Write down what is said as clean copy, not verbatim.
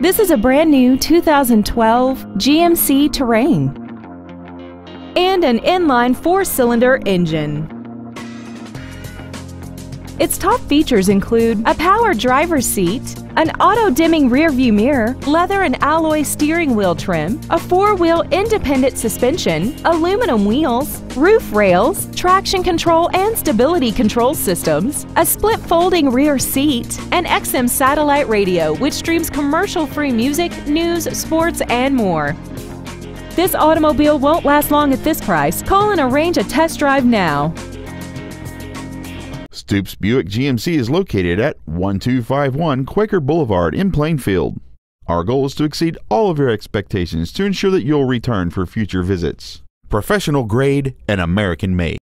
This is a brand new 2012 GMC Terrain and an inline four-cylinder engine. Its top features include a power driver's seat, an auto-dimming rearview mirror, leather and alloy steering wheel trim, a four-wheel independent suspension, aluminum wheels, roof rails, traction control and stability control systems, a split folding rear seat, an XM satellite radio which streams commercial-free music, news, sports, and more. This automobile won't last long at this price. Call and arrange a test drive now. Stoops Buick GMC is located at 1251 Quaker Boulevard in Plainfield. Our goal is to exceed all of your expectations to ensure that you'll return for future visits. Professional grade and American made.